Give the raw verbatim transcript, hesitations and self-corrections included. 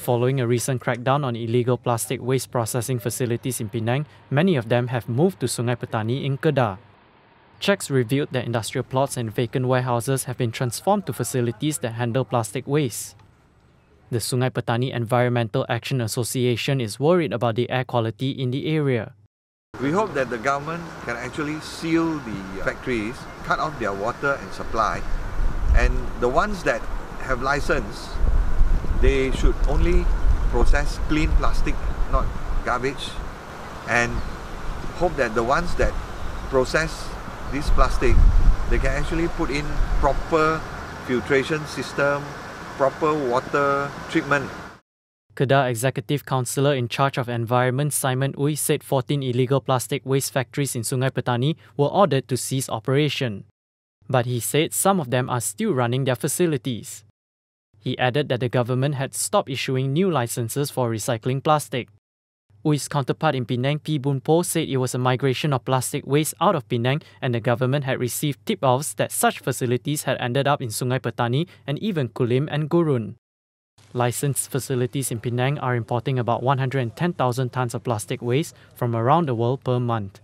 Following a recent crackdown on illegal plastic waste processing facilities in Penang, many of them have moved to Sungai Petani in Kedah. Checks revealed that industrial plots and vacant warehouses have been transformed to facilities that handle plastic waste. The Sungai Petani Environmental Action Association is worried about the air quality in the area. We hope that the government can actually seal the factories, cut off their water and supply, and the ones that have license, they should only process clean plastic, not garbage, and hope that the ones that process this plastic, they can actually put in proper filtration system, proper water treatment. Kedah Executive Councillor in charge of Environment Simon Uy said fourteen illegal plastic waste factories in Sungai Petani were ordered to cease operation. But he said some of them are still running their facilities. He added that the government had stopped issuing new licenses for recycling plastic. Uy's counterpart in Penang, P. Boonpo, said it was a migration of plastic waste out of Penang and the government had received tip-offs that such facilities had ended up in Sungai Petani and even Kulim and Gurun. Licensed facilities in Penang are importing about one hundred ten thousand tonnes of plastic waste from around the world per month.